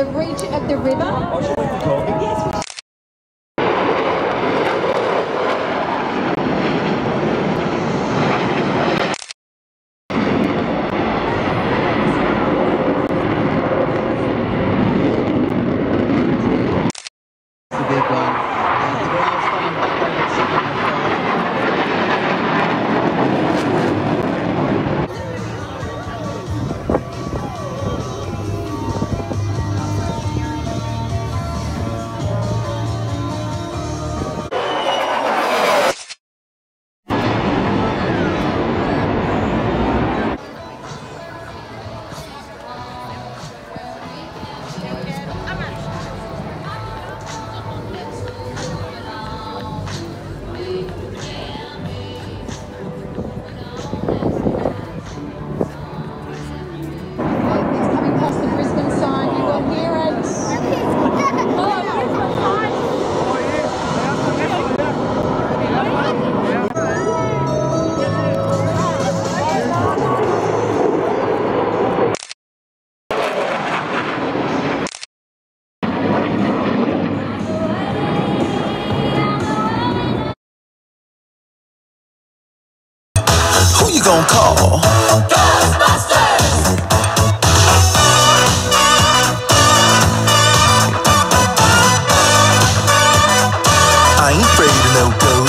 the reach of the river. I should have called it. Yes, we should. You gonna call Ghostbusters? I ain't afraid of no ghost.